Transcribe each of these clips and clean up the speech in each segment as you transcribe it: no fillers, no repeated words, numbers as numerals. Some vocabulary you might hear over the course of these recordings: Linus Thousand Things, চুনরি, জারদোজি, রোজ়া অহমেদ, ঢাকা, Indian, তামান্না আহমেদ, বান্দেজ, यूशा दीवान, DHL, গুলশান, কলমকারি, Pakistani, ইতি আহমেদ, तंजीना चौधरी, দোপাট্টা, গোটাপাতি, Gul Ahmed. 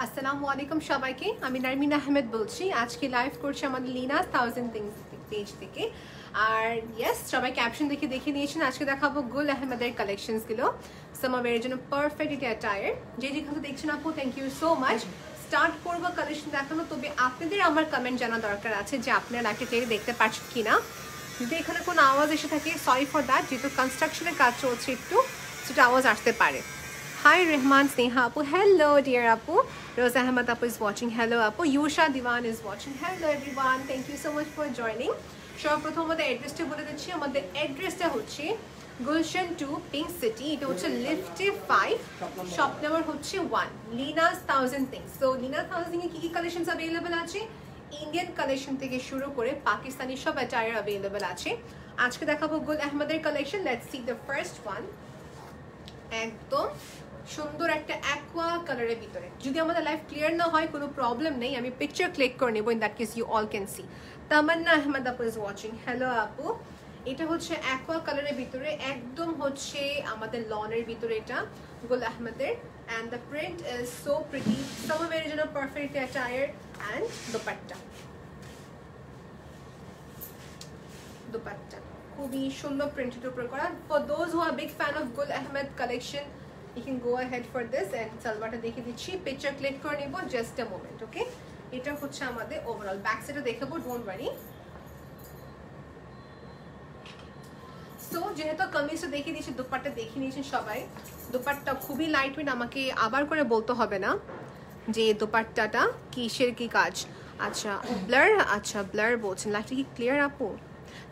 अस्सलामुअलैकुम सबाइके आमी लर्मिना अहमेद बोलছি আজকে লাইভ করছি আমাদের লিনাস থাউজেন্ড থিংস পেজ থেকে। আর ইয়েস, সবাই ক্যাপশন দেখে দেখে নিয়েছেন। আজকে দেখাবো গুল আহমেদের কালেকশনসগুলো, সামারের জন্য পারফেক্ট এটা অ্যাটায়ার। যে যেখানে দেখছেন আপু, thank you so much. Start করব কালেকশন দেখানো, তবে আপনাদের আমার কমেন্ট জানা দরকার আছে যে আপনারা লাইভটা টেরে দেখতে পাচ্ছেন কিনা। যদি এখানে কোনো আওয়াজ এসে থাকে, সরি ফর দ্যাট, যেহেতু কনস্ট্রাকশনের কাজ চলছে একটু সেটা আওয়াজ আসতে পারে। हाई रहमान स्नेहा आपू, हेलो डियर आपू, रोज़ा अहमद आपू इज़ वाचिंग, हेलो आपू, यूशा दीवान is watching, hello everyone, thank you so much for joining. सर्वप्रथम हमारे एड्रेसटा बोले दिच्छी, हमारे एड्रेसटा होच्छे गुलशन 2 पिंक सिटी, इटा होच्छे लिफ्टे 5 शॉप नंबर होच्छे 1 Linas thousand things. So Linas thousand things की कलेक्शंस अवेलेबल आछे, इंडियन कलेक्शन थेके शुरू करे पाकिस्तानी सब अटायर अवेलेबल आछे। आजके देखाबो गुल अहमदेर collection, let's see the first one. एकदम সুন্দর একটা অ্যাকোয়া কালারের ভিতরে। যদি আমাদের লাইভ ক্লিয়ার না হয় কোনো প্রবলেম নেই, আমি পিকচার ক্লিক করে নেব, in that case you all can see. তামান্না আহমেদ আপু ইজ ওয়াচিং, হ্যালো আপু। এটা হচ্ছে অ্যাকোয়া কালারের ভিতরে, একদম হচ্ছে আমাদের লনের ভিতরে এটা গুল আহমেদের, and the print is so pretty. সামারের জন্য পারফেক্ট অ্যাটায়ার। অ্যান্ড দোপাট্টা খুবই সুন্দর প্রিন্টের উপর করা। For those who are big fan of Gul Ahmed collection, you can go ahead for this and salwar ta dekhe dicchi, picture click kore nebo just a moment, okay? Eta hocche amader overall back side ta dekhabo, don't worry। So jehetu kameez ta dekhe dicchi, dupatta dekhe niyechen shobai, dupatta khubi light weight, amake abar kore bolte hobe na je dupatta ta kisher ki kaj। Acha blur, acha blur bolchen, light ki clear apu।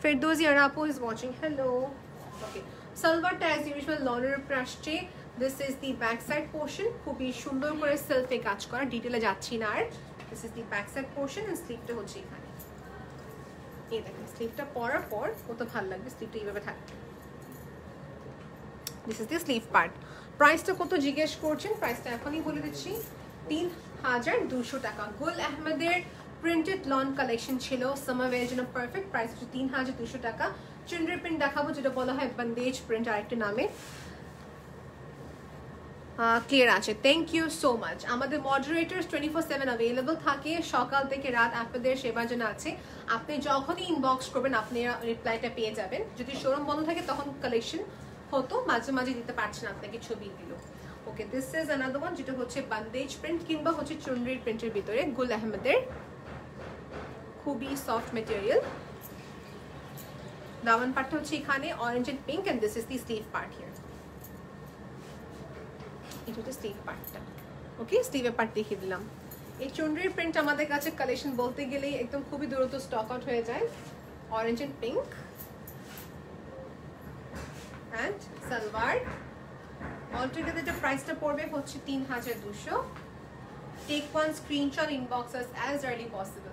Firdouzi arapu is watching, hello, okay। Salwar ta as usual loner prashche, this is the back side portion, খুবই সুন্দর করে সেলফে কাজ করা, ডিটেইলে যাচ্ছি না। আর this is the back side portion and স্লিভটা হচ্ছে এখানে, এই দেখেন স্লিভটা পরার পর কত ভালো লাগবে। স্লিভটা এইভাবে থাকবে। this is the sleeve part। প্রাইসটা কত জিজ্ঞেস করছেন, প্রাইসটা এখনই বলে দিচ্ছি ৩২০০ টাকা। গুল আহমেদের প্রিন্টেড লন কালেকশন ছিল, সামার ওয়্যারের জন্য পারফেক্ট। প্রাইস হচ্ছে ৩২০০ টাকা। চুনরি প্রিন্ট দেখাবো, যেটা বলা হয় বন্দেজ প্রিন্ট আরেকটা নামে। ক্লিয়ার আছে, থ্যাংক ইউ সো মাচ। আমাদের মডারেটার্স 24/7 অ্যাভেলেবল থাকে, সকাল থেকে রাত আপনাদের সেবার জন্য আছে। আপনি যখনই ইনবক্স করবেন আপনি রিপ্লাইটা পেয়ে যাবেন। যদি শোরুম বন্ধ থাকে তখন কালেকশন হতো, মাঝে মাঝে দিতে পারছেন আপনাকে ছবি দিল, okay. This is another one, যেটা হচ্ছে বান্দেজ প্রিন্ট কিংবা হচ্ছে চুনরির প্রিন্টের ভিতরে গুল আহমেদের, খুবই সফট মেটেরিয়াল। দামান পার্টটা হচ্ছে এখানে orange and pink, and this is the sleeve part here. এটা হচ্ছে স্লিভ পার্টটা, ওকে। স্লিভের পার্ট দেখিয়ে দিলাম। এই চুনরির প্রিন্ট আমাদের কাছে কালেকশন বলতে গেলেই একদম খুবই দ্রুত স্টক আউট হয়ে যায়। Orange and pink, and salwar altogether. এটা প্রাইসটা পড়বে হচ্ছে ৩২০০। Take one screenshot, inbox us as early possible.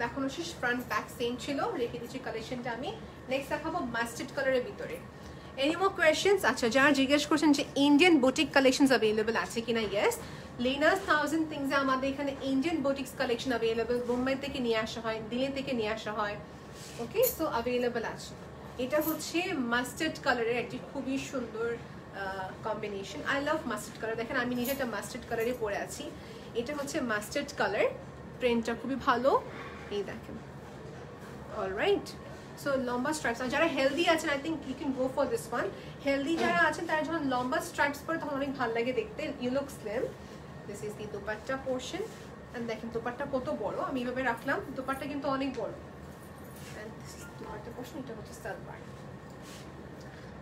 দেখানো শেষ, ফ্রন্ট ব্যাক সেম ছিল, রেখে দিচ্ছি কালেকশনটা আমি। নেক্সট দেখাবো মাস্টার্ড কালারের ভিতরে। Any more questions? अच्छा, जहाँ जिज्ञेस करছেন যে इंडियन बुटीक कलेक्शंस अवेलेबल আছে কিনা। ইয়েস, লিনাস থাউজেন্ড থিংস এ আমাদের এখানে Indian boutiques collection available, Mumbai থেকে নিয়ে আসা হয়, দিল্লি থেকে নিয়ে আসা হয়, ওকে। সো अवेलेबल আছে। এটা হচ্ছে মাস্টার্ড কালারের একটি খুবই সুন্দর combination. I love mustard colour. দেখেন আমি নিজে একটা মাস্টার্ড কালারই পরে আছি। এটা হচ্ছে মাস্টার্ড কালার, প্রিন্টটা খুবই ভালো, এই দেখেন। অলরাইট, সো লম্বা স্ট্রাইপস। আর যারা হেলদি আছেন I think you can go for this one. Healthy যারা আছেন তারা যখন লম্বা স্ট্রাইপস পরে তখন অনেক ভালো লাগে দেখতে, you look slim. This is the দোপাট্টা portion, and দেখেন দোপাট্টা কত বড়, আমি এইভাবে রাখলাম। দোপাট্টা কিন্তু অনেক বড়, and this is দোপাট্টা portion. এটা হচ্ছে সালোয়ার।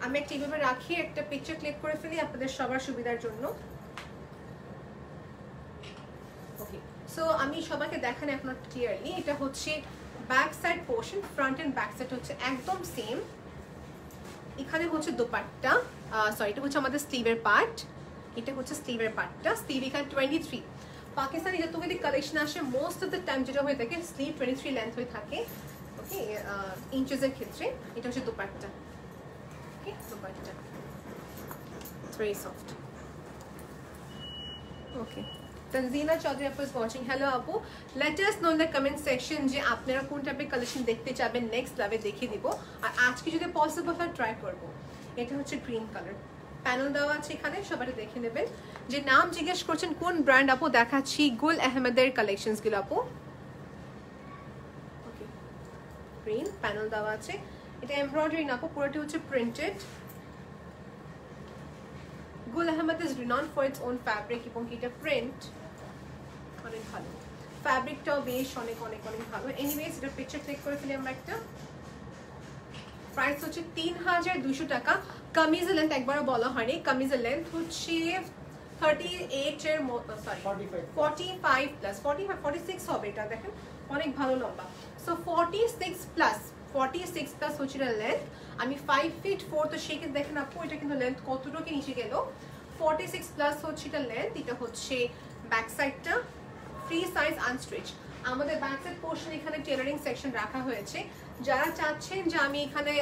আমি একটা এইভাবে রাখি, একটা পিকচার ক্লিক করে ফেলি আপনাদের সবার সুবিধার জন্য, ওকে। সো আমি সবাইকে দেখান এখন ক্লিয়ারলি। এটা হচ্ছে back side portion, front and back side হচ্ছে একদম সেম। এখানে হচ্ছে দোপাট্টা, সরি এটা হচ্ছে আমাদের স্লিভের পার্ট। এটা হচ্ছে স্লিভের পার্টটা, স্লিভ এখানে 23। পাকিস্তানি যতগুলি কালেকশন আসে মোস্ট অফ দ্য টাইম যেটা হয়ে থাকে স্লিভ 23 লেন্থ হয়ে থাকে, ওকে, ইঞ্চেসের ক্ষেত্রে। এটা হচ্ছে দোপাট্টা, okay. দোপাট্টা very soft, okay. तंजीना चौधरी आपू इज वाचिंग, हेलो आपू। Let us know in the comment section जे आपनारा कोन टाइपेर कलेक्शन देखते चाइबेन, नेक्स्ट लाइवे देखिए दिबो। और आज के जो पसिबल है ट्राई करब। এটা হচ্ছে গ্রিন কালার, पैनल देवा आछे एखाने सबाई देखे नेबेन जे नाम जिज्ञेस करछेन कोन ब्रांड आपो देखाচ্ছি गुल अहमदेर कलेक्शंस गुलो आपो ओके ग्रीन पैनल देवा आछे এটা এমব্রয়ডারি না আপু পুরোটা হচ্ছে printed Gul Ahmed is renowned for its own fabric এবং এটা প্রিন্ট অনেক ভালো ফ্যাব্রিকটাও বেশ অনেক অনেক অনেক ভালো এনিওয়েজ এটা পিকচার ক্লিক করে ফেলি আমরা একটা প্রাইস হচ্ছে 3200 টাকা কামিজের লেন্থ একবারও বলা হয়নি কামিজের লেন্থ হচ্ছে 38 এর মতো সরি 45 প্লাস 46 হবে এটা দেখেন অনেক ভালো লম্বা সো 46 প্লাস হচ্ছে এটা লেন্থ আমি 5'4" তো সেকে দেখেন আপু এটা কিন্তু লেন্থ কতটুকু নিচে গেল 46 প্লাস হচ্ছে এটা লেন্থ এটা হচ্ছে ব্যাক সাইডটা ফ্রি সাইজ আনস্ট্রেচ আমাদের ব্যাক সাইড পোরশন এখানে টেলারিং সেকশন রাখা হয়েছে যারা চাচ্ছেন যে আমি এখানে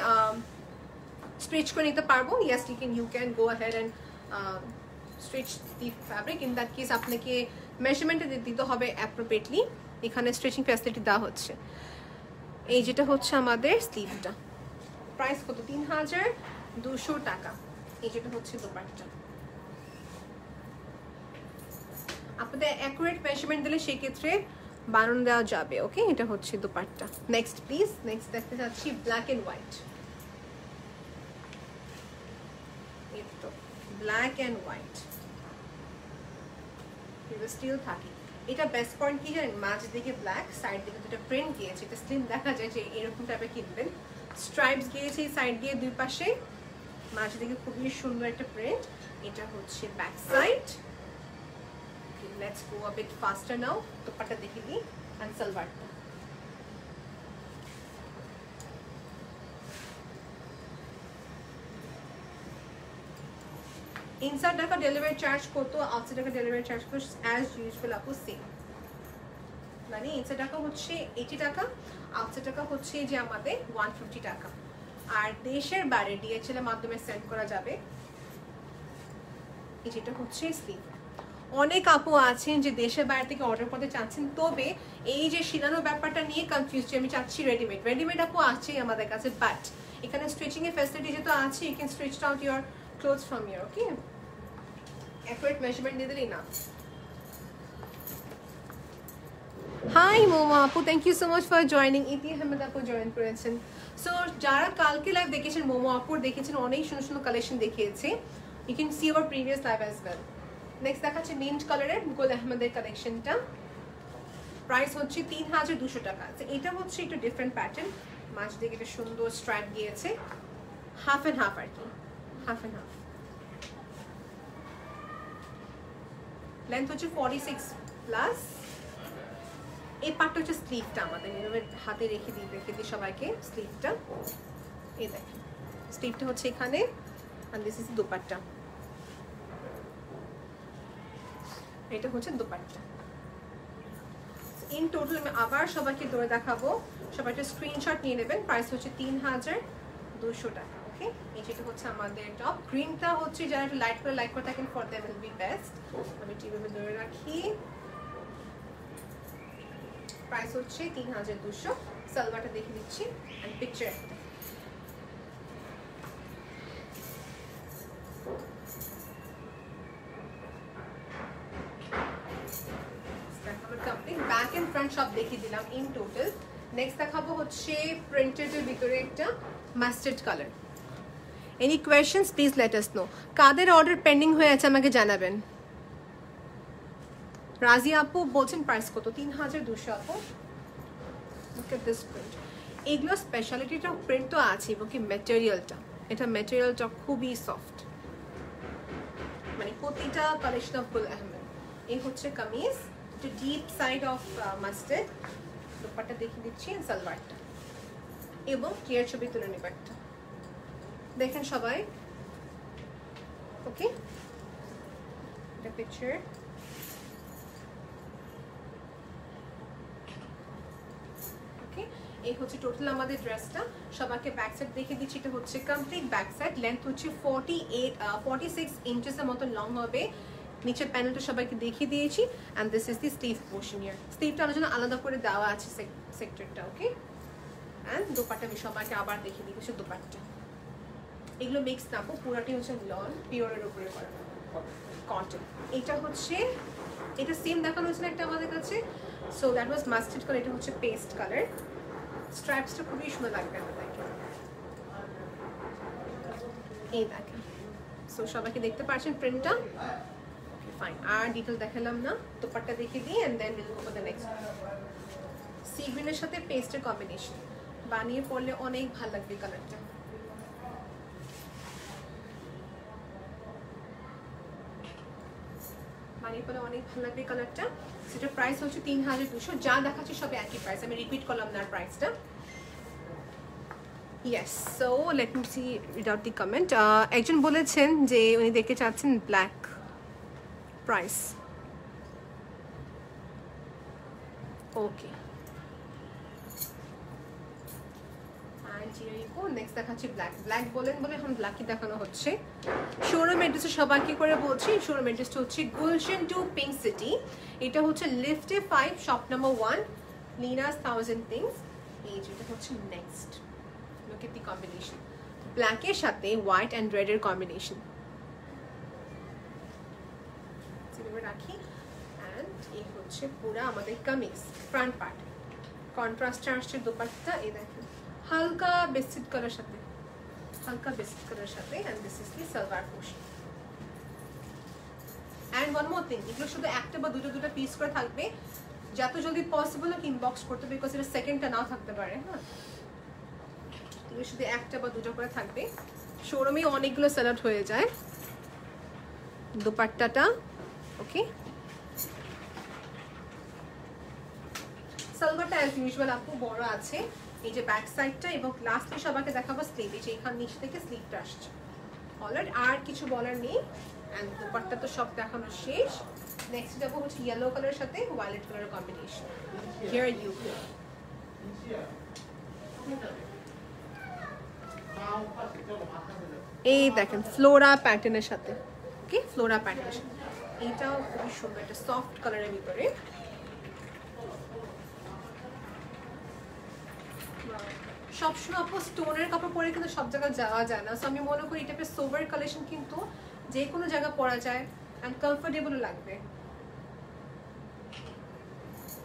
স্ট্রেচ করে নিতে পারবো yes you can go ahead and stretch the fabric in that case আপনাকে মেজারমেন্ট দিতে হবে অ্যাপ্রোপ্রিয়েটলি এখানে স্ট্রেচিং ফ্যাসিলিটি দেওয়া হচ্ছে এই যেটা হচ্ছে আমাদের স্লিভটা প্রাইস কত 3200 টাকা এই যেটা হচ্ছে দোপাট্টা আপনাদের অ্যাকুরেট মেজারমেন্ট দিলে সেই ক্ষেত্রে বানানো দেওয়া যাবে ওকে এটা হচ্ছে দোপাট্টা নেক্সট প্লিজ নেক্সট দেখতে যাচ্ছি ব্ল্যাক এন্ড হোয়াইট এইতো ব্ল্যাক এন্ড হোয়াইট এটা স্টিল থাকে এটা বেস্ট পয়েন্ট কি জানেন মাঝ দিকে ব্ল্যাক সাইড দিকে দুটো প্রিন্ট দিয়েছে এটা স্লিম দেখা যায় যে এরকম টাইপের কিনবেন স্ট্রাইপস দিয়েছে সাইড দিয়ে দুই পাশে মাঝ দিকে খুবই সুন্দর একটা প্রিন্ট এটা হচ্ছে back side let's go a bit faster now dupatta dekhi li and salwar inside daka delivery charge koto outside daka delivery charge ko as usual apu same mane inside daka hocche 80 taka outside daka hocche je amader 150 taka ar desher bare DHL er madhyome send kora jabe ei je ta hocche sleeve অনেক আপু আছেন যে দেশের বাইরে থেকে order করতে চাচ্ছেন তবে এই যে শিলানো ব্যাপারটা নিয়ে কনফিউজ আমি চাচ্ছি রেডিমেড রেডিমেড আপু আছে আমাদের কাছে বাট এখানে স্টিচিং এর ফ্যাসিলিটি যেহেতু আছে you can stitch out your clothes from here okay accurate measurement দিলেই না হাই মোমা আপু thank you so much for joining ইতি আহমেদ আপু জয়েন করেছেন সো যারা কালকে লাইভ দেখেছেন মোমা আপু দেখেছেন অনেক সুন্দর সুন্দর কালেকশন দেখিয়েছে you can see our previous live as well next देखा चाहिए मिंट कलर है Gul Ahmed कलेक्शन टा प्राइस होच्छी 3200 টাকা तो এটা হচ্ছে একটু ডিফারেন্ট প্যাটার্ন মাঝ দিকে একটা সুন্দর স্ট্র্যাপ দিয়েছে হাফ এন্ড হাফ আর কি হাফ এন্ড হাফ লেন্থ হচ্ছে 46 প্লাস এই পার্টটা হচ্ছে স্লিভটা আমাদের এভাবে হাতে রেখে দিই সবাইকে স্লিভটা এই দেখেন স্লিভটা হচ্ছে এখানে এন্ড দিস ইজ দুপাট্টা এটা হচ্ছে দুপাট্টা ইন টোটাল আমি আবার সবাইকে ধরে দেখাবো সবাই একটা স্ক্রিনশট নিয়ে নেবেন প্রাইস হচ্ছে 3200 টাকা ওকে এই যেটা হচ্ছে আমাদের টপ গ্রিনটা হচ্ছে যারা একটু লাইট করে লাইক করে থাকেন for them will be best আমি টিভিতে ধরে রাখি প্রাইস হচ্ছে 3200 সালোয়ারটা দেখে দিচ্ছি and picture back and front सब देखिए दिलाम इन टोटल नेक्स्ट দেখাবো হচ্ছে প্রিন্টেড এর ভিতরে একটা mustard colour any questions please let us know কাদের অর্ডার পেন্ডিং হয়ে আছে আমাকে জানাবেন রাজিয়া আপু বলছেন প্রাইস কত 3200 আপু লুক এট দিস প্রিন্ট এগুলো স্পেশালিটিটা প্রিন্ট তো আছে বাকি ম্যাটেরিয়ালটা এটা ম্যাটেরিয়ালটা খুবই সফট মানে প্রতিটা কালেকশন অফ Gul Ahmed এই হচ্ছে kameez to deep side of mustard dupatta dekhi dicchi and salwar ta ebong clear chobi tule nib ekta dekhen shobai okay the picture okay ei hocche total amader dress ta shobake back side dekhe dicchi eta hocche complete back side length hocche 46 inches er moto long hobe নিচের প্যানেলটা সবাইকে দেখিয়ে দিয়েছি and this is the sleeve portion here স্লিভটা আলাদা আলাদা করে দেওয়া আছে সেক্টরটা ওকে এন্ড দোপাট্টা আমি সবাইকে আবার দেখিয়ে দিই কিছু দোপাট্টা এগুলো মিক্স না কো পুরাটি হচ্ছে লন পিওরের উপরে করা কটন। এটা হচ্ছে এটা সেম দেখানো হয়েছিল একটা আমাদের কাছে। So that was mustard colour, এটা হচ্ছে পেস্ট কালার। স্ট্রাইপসটা খুবই সুন্দর লাগবে আমাদেরকে এই দেখেন। সো সবাইকে দেখতে পাচ্ছেন প্রিন্টটা ফাইন। আর ডিটেল দেখালাম না, দোপাট্টা দেখিয়ে দিই and then will go for the next. Sea গ্রিনের সাথে পেস্টের কম্বিনেশন বানিয়ে পড়লে অনেক ভালো লাগবে কালারটা। বানিয়ে পড়লে অনেক ভালো লাগবে কালারটা। সেটা প্রাইস হচ্ছে ৩২০০। যা দেখাচ্ছি সব একই প্রাইস, আমি রিপিট করলাম না প্রাইসটা। Yes, so let me see read out the comment. একজন বলেছেন যে উনি দেখতে চাচ্ছেন ব্ল্যাক প্রাইস। ওকে, নেক্সট দেখাচ্ছি ব্ল্যাক। ব্ল্যাক বলেন বলে এখন ব্ল্যাকই দেখানো হচ্ছে। শোরুম অ্যাড্রেসে সবাইকে করে বলছি, শোরুম অ্যাড্রেসটা হচ্ছে গুলশান 2 পিঙ্ক সিটি। এটা হচ্ছে লিফটে 5 শপ নাম্বার 1 লিনাস থাউজেন্ড থিংস। এই যেটা হচ্ছে next. Look at the combination, ব্ল্যাকের সাথে হোয়াইট অ্যান্ড রেড এর কম্বিনেশন রাখি। অ্যান্ড এই হচ্ছে পুরো আমাদের কামিজ ফ্রন্ট পার্ট। কন্ট্রাস্ট চার্জের দোপাট্টা এই দেখেন, হালকা বিস্কিট কালার সাথে, হালকা বিস্কিট কালার সাথে। And this is the salwar portion. And one more thing, এগুলো শুধু একটা বা দুটো পিস করে থাকবে। যত জলদি পসিবল ইনবক্স করতে হবে, বিকজ এটা সেকেন্ডটা নাও থাকতে পারে। হ্যাঁ, এগুলো শুধু একটা বা দুটো করে থাকবে। শোরুমে অনেকগুলো সেলাট হয়ে যায়। দোপাট্টাটা ওকে, সালোয়ারটা অ্যাজ ইউজুয়াল আপু বড় আছে। এই যে ব্যাক সাইডটা, এবং লাস্টে সবাইকে দেখাবো স্লিভ। এই যে এখান নিচ থেকে স্লিভটা আসছে। অলরেডি আর কিছু বলার নেই। অ্যান্ড দোপাট্টা তো সব দেখানো শেষ। নেক্সট যাবো হচ্ছে ইয়েলো কালারের সাথে ওয়াইলেট কালারের কম্বিনেশন। হিয়ার ইউ এই দেখেন ফ্লোরা প্যাটার্নের সাথে। ওকে, ফ্লোরা প্যাটার্নের সাথে এইটাও খুবই সুন্দর, একটা সফট কালারের ভিতরে। সবসময় আপু স্টোনের কাপড় পরে কিন্তু সব জায়গায় যাওয়া যায় না। সো আমি মনে করি এটা সোভার কালেকশন, কিন্তু যে কোনো জায়গা পরা যায় অ্যান্ড কমফোর্টেবলও লাগবে।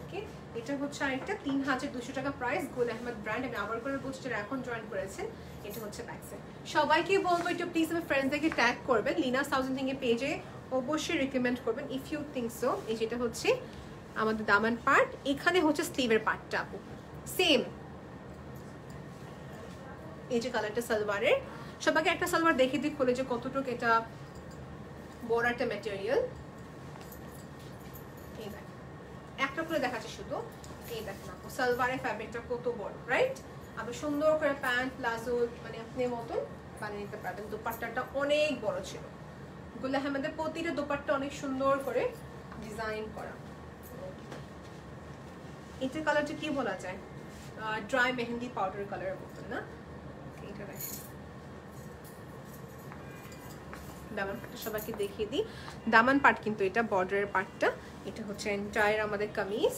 ওকে, এটা হচ্ছে আরেকটা ৩২০০ টাকা প্রাইস, গুল আহমেদ ব্র্যান্ড। আমি আবার করে বলছি যারা এখন জয়েন করেছেন। এটা হচ্ছে ব্যাক সাইড। সবাইকে বলবো এটা প্লিজ আমার ফ্রেন্ডসদেরকে ট্যাগ করবেন, লিনাস থাউজেন্ড থিংস এর পেজে অবশ্যই রেকমেন্ড করবেন ইফ ইউ থিংক সো। এই যেটা হচ্ছে আমাদের দামান পার্ট, এখানে হচ্ছে স্লিভের পার্টটা আপু সেম। এই যে কালারটা সালোয়ারের, সবাইকে একটা সালোয়ার দেখিয়ে দিই খুলে যে কতটুকু এটা বড় একটা ম্যাটেরিয়াল। এই দেখেন, একটা করে দেখাচ্ছে শুধু। এই দেখেন আপু সালোয়ারের ফ্যাব্রিকটা কত বড়, রাইট? আপনি সুন্দর করে প্যান্ট প্লাজো মানে আপনার মতন বানিয়ে নিতে পারবেন। দোপাট্টাটা অনেক বড় ছিল। গুল আহমেদের প্রতিটা দোপাট্টা অনেক সুন্দর করে ডিজাইন করা। এটা কালারটা কি বলা যায়, ড্রাই মেহেন্দি পাউডার কালারের মতন না? দামান পাটটা সবাইকে দেখিয়ে দিই। দামান পাট কিন্তু এটা, বর্ডারের পাটটা। এটা হচ্ছে এন্টায়ার আমাদের কামিজ,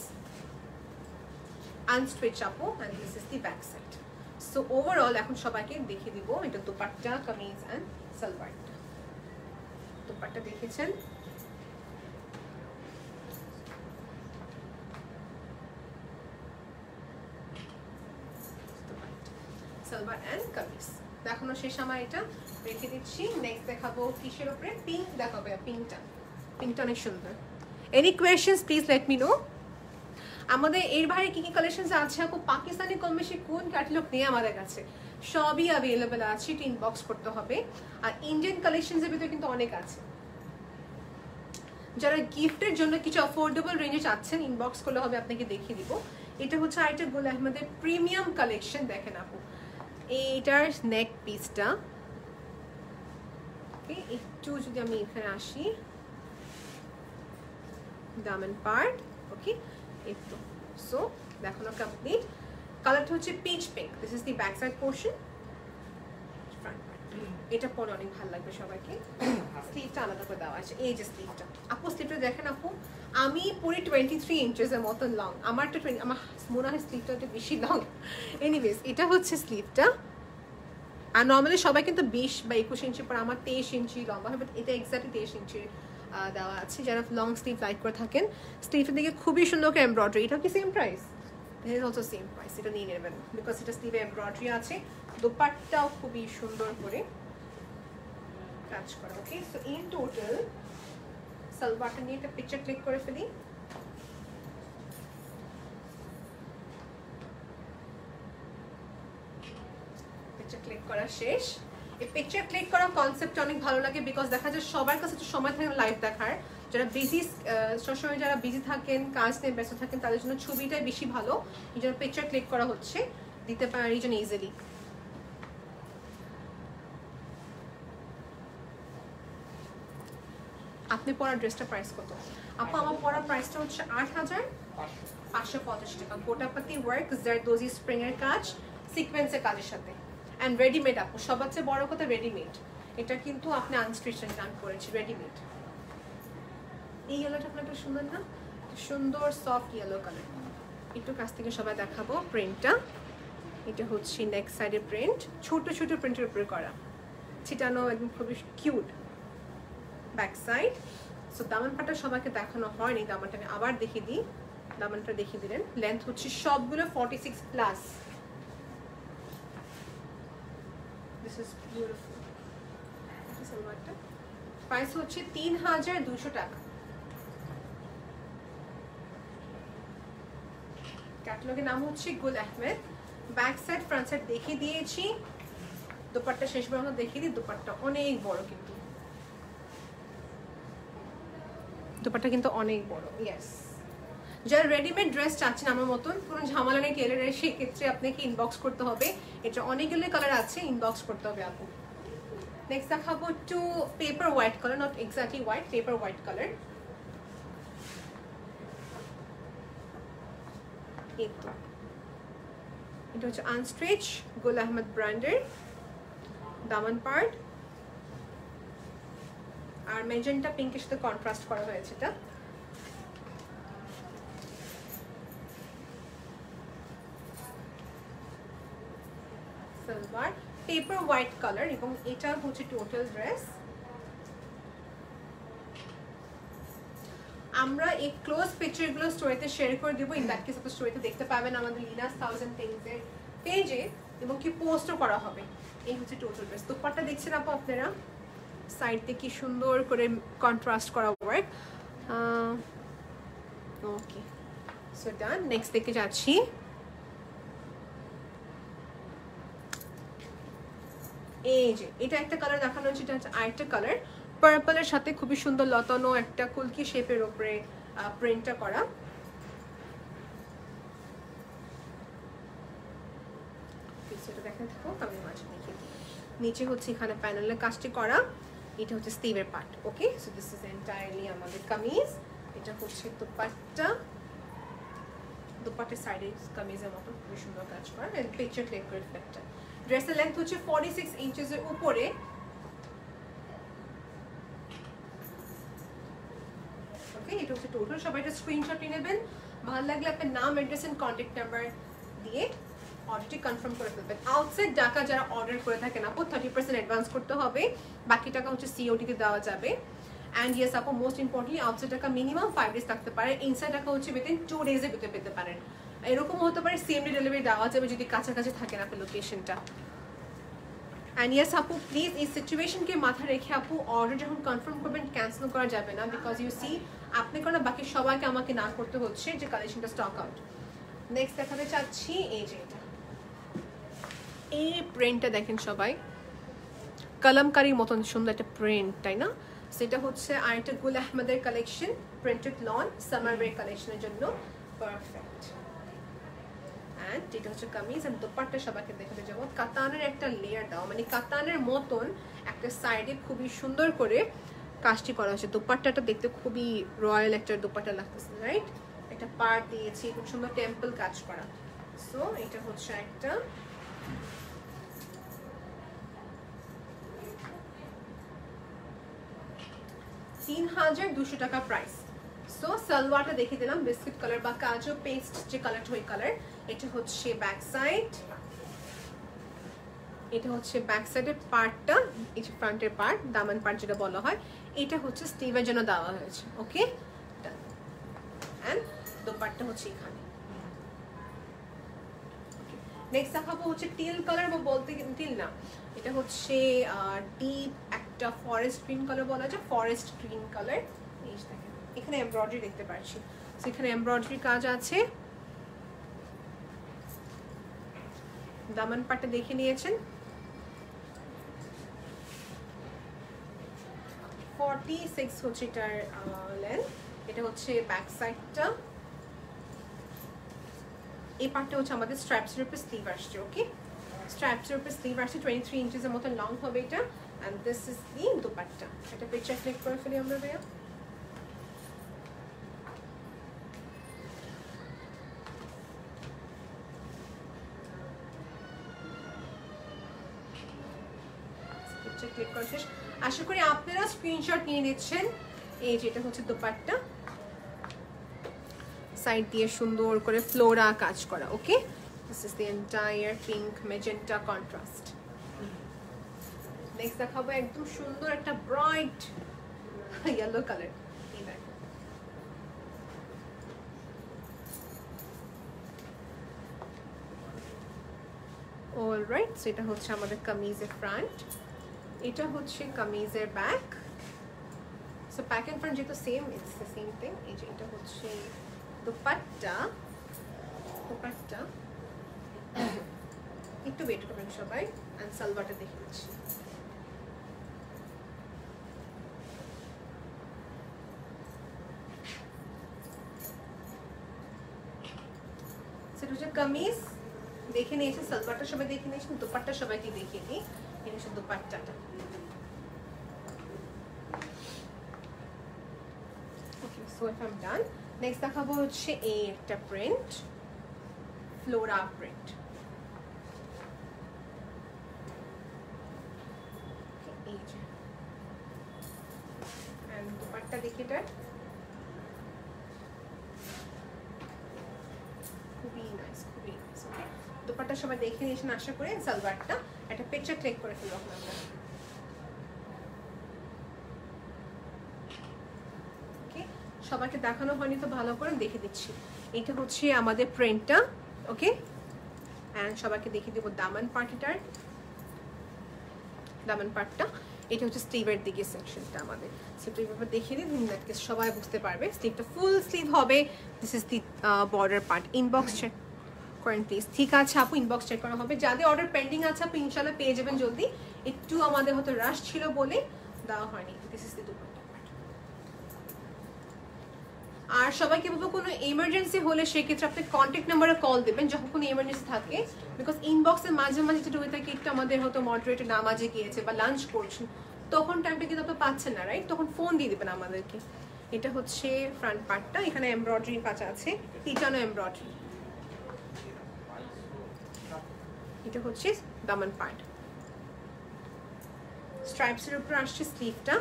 আনস্ট্রেচ আপু। And this is the back side. So overall এখন সবাইকে দেখিয়ে দিব এটা দোপাট্টা, কামিজ এন্ড সালোয়ারটা। দোপাট্টা দেখেছেন, সালোয়ার এন্ড কামিজ দেখানো শেষ। আমার এটা রেখে দিচ্ছি। নেক্সট দেখাবো কিসের উপরে, পিঙ্ক দেখাবে। পিঙ্কটা অনেক সুন্দর। Any questions please let me know. আমাদের এর বাইরে কি কি কালেকশন আছে আপু? পাকিস্তানি কম বেশি কোন ক্যাটালগ নিয়ে আমাদের কাছে সবই অ্যাভেলেবেল আছে, এটা ইনবক্স করতে হবে। আর ইন্ডিয়ান কালেকশনস এর ভিতরে কিন্তু অনেক আছে। যারা গিফটের জন্য কিছু অ্যাফোর্ডেবল রেঞ্জে চাচ্ছেন, ইনবক্স করলে হবে, আপনাকে দেখিয়ে দিব। এটা হচ্ছে আইটা গুল আহমেদের প্রিমিয়াম কালেকশন। দেখেন আপু এইটার নেক পিসটা একটু যদি আমি এখানে আসি, দামান পার্ট। ওকে, একটু সো দেখানো কমপ্লিট। কালারটা হচ্ছে peach pink. This is the back side portion, front part. এটা পরে অনেক ভালো লাগবে সবাইকে। স্লিভটা আলাদা করে দেওয়া আছে। এই যে স্লিভটা আপু, স্লিভটা দেখেন আপু, আমি পুরো 23 ইঞ্চেস এর মতন লং। আমারটা আমার মনে হয় স্লিভটা একটু বেশি লং। এনিওয়েজ, এটা হচ্ছে স্লিভটা। আর নরমালি সবাই কিন্তু 20 বা 21 ইঞ্চি পর আমার 23 ইঞ্চি লম্বা হয়, বাট এটা এক্স্যাক্টলি 23 ইঞ্চি দেওয়া আছে। যারা লং স্লিভ লাইক করে থাকেন, স্লিভের দিকে খুবই সুন্দর করে এমব্রয়ডারি। এটা কি same price? It is also same price, এটা নিয়ে নেবেন বিকজ এটা স্লিভে এমব্রয়ডারি আছে, দোপাট্টাও খুবই সুন্দর করে কাজ করা। ওকে, সো ইন টোটাল সালোয়ারটা নিয়ে একটা পিকচার ক্লিক করে ফেলি। পিকচার ক্লিক করা শেষ। এই পিকচার ক্লিক করার কনসেপ্টটা অনেক ভালো লাগে বিকজ দেখা যায় সবার কাছে তো সময় থাকে লাইভ দেখার। যারা বিজি সবসময় যারা বিজি থাকেন, কাজ নিয়ে ব্যস্ত থাকেন, তাদের জন্য ছবিটাই বেশি ভালো। এই জন্য পিকচার ক্লিক করা হচ্ছে, দিতে পারেন এই জন্য ইজিলি। আপনি পরা ড্রেসটা প্রাইস কত? আপু আমার পরা প্রাইসটা হচ্ছে 8,550 টাকা। গোটাপাতি ওয়ার্ক, জারদোজি স্প্রিং এর কাজ, সিকোয়েন্সের কাজের সাথে, অ্যান্ড রেডিমেড। আপু সবার চেয়ে বড় কথা রেডিমেড, এটা কিন্তু আপনি আনস্টিচড কাজ করেছি রেডিমেড। এই ইয়েলোটা আপনার সুন্দর না? সুন্দর সফট ইয়েলো কালার। একটু কাছ থেকে সবাই দেখাবো প্রিন্টটা। এটা হচ্ছে নেক্সট সাইডের প্রিন্ট, ছোট ছোট প্রিন্টের উপরে করা, ছিটানো, একদম খুবই কিউট। Back side. সো দামানটা সবাইকে দেখানো হয়নি, দামানটা আমি আবার দেখিয়ে দিই। দামানটা দেখিয়ে দিলেন। লেন্থ হচ্ছে সবগুলো 46+। This is beautiful. প্রাইস হচ্ছে 3,200 টাকা। ক্যাটালগের নাম হচ্ছে Gul Ahmed. Back side front side দেখিয়ে দিয়েছি, দোপাট্টা শেষবার আমরা দেখিয়ে দিই। দোপাট্টা অনেক বড়, কিন্তু দোপাট্টা কিন্তু অনেক বড়। ইয়েস, যারা রেডিমেড ড্রেস চাচ্ছেন আমার মতন, কোনো ঝামেলা নেই টেলারের, সেক্ষেত্রে আপনাকে ইনবক্স করতে হবে। এটা অনেকগুলো কালার আছে, ইনবক্স করতে হবে আপু। নেক্সট দেখাবো একটু paper white colour, not exactly white, paper white colour. এটা হচ্ছে আনস্ট্রেচ, গুল আহমেদ ব্র্যান্ডের। দামান পার্ট আর মেজেন্টা পিঙ্কের সাথে কন্ট্রাস্ট করা হয়েছে। এটা সালোয়ার পেপার হোয়াইট কালার, এবং এটা হচ্ছে টোটাল ড্রেস। আমরা এই ক্লোজ পিকচারগুলো স্টোরিতে শেয়ার করে দেবো। ইন দ্যাট কেস আপনার স্টোরিতে দেখতে পাবেন আমাদের লিনাস 1000 থিংস এর পেজে, এবং কি পোস্টও করা হবে। এই হচ্ছে টোটাল ড্রেস। দোপাট্টা দেখছেন আপু আপনারা, সাইড থেকে কি সুন্দর করে কন্ট্রাস্ট করা work. Okay, so done. Next দেখে যাচ্ছি, এই যে এটা একটা কালার দেখানো হচ্ছে, এটা হচ্ছে আরেকটা কালার, পার্পলের সাথে খুবই সুন্দর লতানো একটা কুলকি শেপের উপরে প্রিন্টটা করা। নিচে হচ্ছে এখানে প্যানেলের কাজটি করা, এটা হচ্ছে স্লিভের part. Okay, so this is entirely আমাদের কামিজ। এটা হচ্ছে দোপাট্টা, দোপাট্টার সাইডে কামিজের মতো খুবই সুন্দর কাজ করা। পিকচার ক্লিক করে ফেলটা। ড্রেসের লেন্থ হচ্ছে 46 ইঞ্চেস এর উপরে। এটা হচ্ছে টোটাল। সবাই এটা স্ক্রিনশট নেবেন, ভালো লাগলে আপনার নাম, অ্যাড্রেস এন্ড কন্ট্যাক্ট নাম্বার দিয়ে অর্ডারটি কনফার্ম করে ফেলবেন। আউটসাইড ঢাকা যারা অর্ডার করে থাকেন আপু 30% অ্যাডভান্স করতে হবে, বাকি টাকা হচ্ছে সিওডিতে দেওয়া যাবে। অ্যান্ড ইয়েস আপু, মোস্ট ইম্পর্টেন্টলি আউটসাইড টাকা মিনিমাম 5 days থাকতে পারে, ইনসাইড টাকা হচ্ছে উইদিন 2 days-এর ভিতরে পেতে পারেন। এরকম হতে পারে সেম ডে ডেলিভারি দেওয়া যাবে যদি কাছাকাছি থাকেন আপনার লোকেশনটা। অ্যান্ড ইয়েস আপু, প্লিজ এই সিচুয়েশনকে মাথায় রেখে আপু অর্ডার যখন কনফার্ম করবেন ক্যান্সেল করা যাবে না, বিকজ ইউ সি আপনি কারণ বাকি সবাইকে আমাকে না করতে হচ্ছে যে কালেকশনটা স্টক আউট। নেক্সট দেখাতে চাচ্ছি এই যে এটা, এই প্রিন্টটা দেখেন সবাই, কলমকারির মতন সুন্দর একটা প্রিন্ট, তাই না? সেটা হচ্ছে আরেকটা গুল আহমেদের collection, printed lawn summer wear কালেকশনের জন্য পারফেক্ট। অ্যান্ড এটা হচ্ছে কামিজ। অ্যান্ড দোপাট্টা সবাইকে দেখাতে যাবো, কাতানের একটা লেয়ার দাও, মানে কাতানের মতন একটা সাইডে খুবই সুন্দর করে কাজটি করা হয়েছে। দোপাট্টাটা দেখতে খুবই রয়্যাল একটা দোপাট্টা লাগতেছে, রাইট? একটা পার্ট দিয়েছি, খুব সুন্দর টেম্পল কাজ করা। সো এটা হচ্ছে একটা, $3,200 প্রাইস। সো সালোয়ারটা দেখে দিলাম, বিস্কিট কালার বা কাজু পেস্ট যে কালারটা, ওই কালার। এটা হচ্ছে ব্যাক সাইড, এটা হচ্ছে ব্যাক সাইডের পার্টটা, এই যে ফ্রন্টের পার্ট দামান পার্ট যেটা বলা হয়, এটা হচ্ছে স্টিভের জন্য দেওয়া হয়েছে। ওকে, এন্ড দোপাট্টা হচ্ছে এখানে। নেক্সট দেখাবো হচ্ছে টিল কালার, বা বলতে টিল না, এটা হচ্ছে ডিপ একটা ফরেস্ট গ্রিন কালার বলা যায়, ফরেস্ট গ্রিন কালার। এখানে এমব্রয়ডারি দেখতে পাচ্ছি, সেখানে এমব্রয়ডারি কাজ আছে। দামান পাটটা দেখে নিয়েছেন, 46 হচ্ছে এটার লেন্থ। এটা হচ্ছে ব্যাক সাইডটা, এই পার্টটা হচ্ছে আমাদের স্ট্র্যাপসের উপরে স্লিভ আসছে। ওকে, স্ট্র্যাপসের উপরে স্লিভ আসছে, 23 ইঞ্চেসের মতো লং হবে এটা। And this is the dupatta. এটা পিকচার ক্লিক করে ফেলি আমরা ভাইয়া। পিকচার ক্লিক করে শেষ, আশা করি আপনারা স্ক্রিনশট নিয়ে নিচ্ছেন। এই যেটা হচ্ছে দুপাট্টা, সাইড দিয়ে সুন্দর করে ফ্লোরা কাজ করা। Okay, this is the entire pink magenta contrast. Next দেখাবো একদম সুন্দর একটা ব্রাইট ইয়েলো কালার। অলরাইট, সেটা হচ্ছে আমাদের কামিজের ফ্রন্ট, এটা হচ্ছে কামিজের back. So back and front যেহেতু same, it's the same thing. এই যে এটা হচ্ছে দুপাট্টা, দুপাট্টা একটু ওয়েট করবেন সবাই। আর সালোয়ারটা দেখে নিচ্ছি, সেটা হচ্ছে কামিজ দেখে নিয়েছে, সালোয়ারটা সবাই দেখে নিয়েছেন, দুপাট্টা সবাইকে দেখিয়ে দিই। এটা হচ্ছে দুপাট্টাটা। Okay, so if I am done. Next দেখাবো হচ্ছে এই একটা প্রিন্ট, ফ্লোরা প্রিন্ট। দুপাট্টা দেখি, এটা খুবই নাইস, খুবই নাইস। ওকে, দুপাট্টা সবাই দেখে নিয়েছেন আশা করে। সালোয়ারটা একটা পিকচার ক্লিক করে ফেলবো আমরা। সবাইকে দেখানো হয়নি তো ভালো করে দেখে দিচ্ছি। এটা হচ্ছে আমাদের প্রিন্টটা। ওকে, অ্যান্ড সবাইকে দেখে দেবো দামান পার্টিটার, দামান পার্টটা। এটা হচ্ছে স্লিভের দিকে সেকশনটা আমাদের, স্লিভের ব্যাপারে দেখিয়ে দিই, নাটকে সবাই বুঝতে পারবে। স্লিভটা ফুল স্লিভ হবে। This is the border part. Inbox check করেন প্লিজ। ঠিক আছে আপু, ইনবক্স চেক করা হবে। যাদের অর্ডার পেন্ডিং আছে আপনি ইনশাল্লাহ পেয়ে যাবেন জলদি, একটু আমাদের হয়তো রাশ ছিল বলে দেওয়া হয়নি। This is the dupatta. আর সবাইকে বলবো কোনো ইমার্জেন্সি হলে সেক্ষেত্রে আপনি কন্ট্যাক্ট নাম্বারে কল দেবেন যখন কোনো ইমার্জেন্সি থাকে, বিকজ ইনবক্সের মাঝে মাঝে যেটা হয়ে থাকে, একটু আমাদের হয়তো মডারেটর নামাজে গিয়েছে বা লাঞ্চ করছেন, তখন টাইমটা কিন্তু আপনি পাচ্ছেন না, রাইট? তখন ফোন দিয়ে দেবেন আমাদেরকে। এটা হচ্ছে ফ্রন্ট পার্টটা, এখানে এমব্রয়ডারি কাজ আছে, পিটানো এমব্রয়ডারি। এটা হচ্ছে দামান পার্ট, স্ট্রাইপসের উপর আসছে স্লিভটা।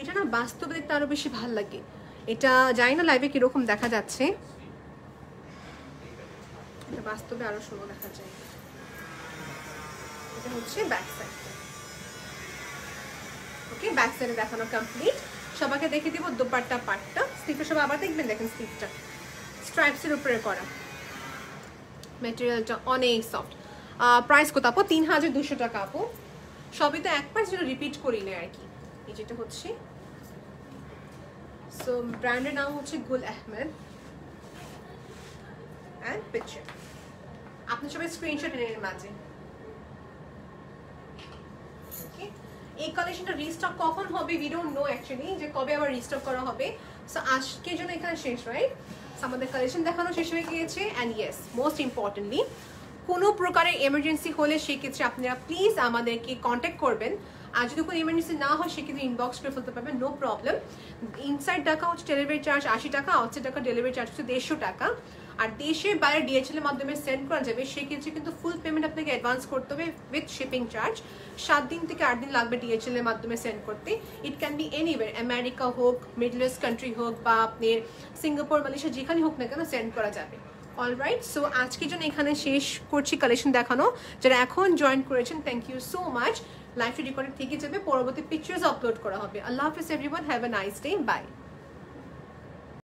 এটা না বাস্তবে দেখতে আরও বেশি ভাল লাগে। এটা জানি না লাইভে কিরকম দেখা যাচ্ছে, এটা বাস্তবে আরো সুন্দর দেখা যায়। এটা হচ্ছে ব্যাক সাইড। ওকে, ব্যাক সাইডে দেখানো কমপ্লিট। সবাইকে দেখে দিব দুপাট্টা পাটটা। স্লিপটা সবাই আবার দেখবেন, দেখেন স্লিপটা স্ট্রাইপসের উপরে করা, মেটেরিয়ালটা অনেক সফট। প্রাইস কত আপু? ৩,২০০ টাকা আপু। সবই তো এক পাশ, যেটা রিপিট করি না আর কি। এই যেটা হচ্ছে, সো ব্র্যান্ডের নাম হচ্ছে গুল আহমেদ। এন্ড পিকচার আপনি সবাই স্ক্রিনশট এর মাঝে। ওকে, এই কালেকশনটা রিস্টক কখন হবে উই ডোন্ট নো অ্যাকচুয়ালি, যে কবে আবার রিস্টক করা হবে। সো আজকের জন্য এখানে শেষ, রাইট? আমাদের কালেকশন দেখানো শেষ হয়ে গিয়েছে। অ্যান্ড ইয়েস, মোস্ট ইম্পর্টেন্টলি কোনো প্রকারের এমার্জেন্সি হলে সেক্ষেত্রে আপনারা প্লিজ আমাদেরকে কন্ট্যাক্ট করবেন। আর যদি কোনো ইমার্জেন্সি না হয় সেক্ষেত্রে ইনবক্স করে ফেলতে পারবেন, নো প্রবলেম। ইনসাইড ঢাকা হচ্ছে ডেলিভারি চার্জ 80 টাকা, আউটসাইড ঢাকা ডেলিভারি চার্জ হচ্ছে 150 টাকা। আর দেশের বাইরে ডিএচএলের মাধ্যমে সেন্ড করা যাবে, সেক্ষেত্রে কিন্তু ফুল পেমেন্ট আপনাকে অ্যাডভান্স করতে হবে উইথ শিপিং চার্জ। 7 দিন থেকে 8 দিন লাগবে ডিএচএলের মাধ্যমে সেন্ড করতে। It can be anywhere, America হোক, মিডল ইস্ট কান্ট্রি হোক, বা আপনার সিঙ্গাপুর, মালয়েশিয়া, যেখানে হোক না কেন সেন্ড করা যাবে। অলরাইট সো আজকের জন্য এখানে শেষ করছি কালেকশন দেখানো। যারা এখন জয়েন করেছেন thank you so much. Live recording থেকে যাবে, পরবর্তী পিকচার্স আপলোড করা হবে। আল্লাহ হাফেজ everyone, have a nice day, by.